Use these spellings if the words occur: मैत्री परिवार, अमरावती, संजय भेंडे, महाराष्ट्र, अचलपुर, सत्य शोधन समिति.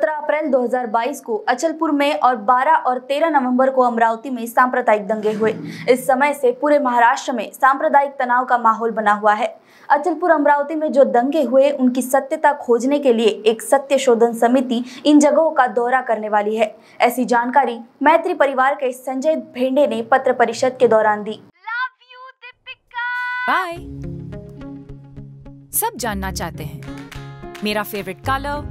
17 अप्रैल 2022 को अचलपुर में और 12 और 13 नवंबर को अमरावती में सांप्रदायिक दंगे हुए। इस समय से पूरे महाराष्ट्र में सांप्रदायिक तनाव का माहौल बना हुआ है। अचलपुर अमरावती में जो दंगे हुए उनकी सत्यता खोजने के लिए एक सत्य शोधन समिति इन जगहों का दौरा करने वाली है। ऐसी जानकारी मैत्री परिवार के संजय भेंडे ने पत्र परिषद के दौरान दी। बाय। सब जानना चाहते हैं मेरा फेवरेट कलर,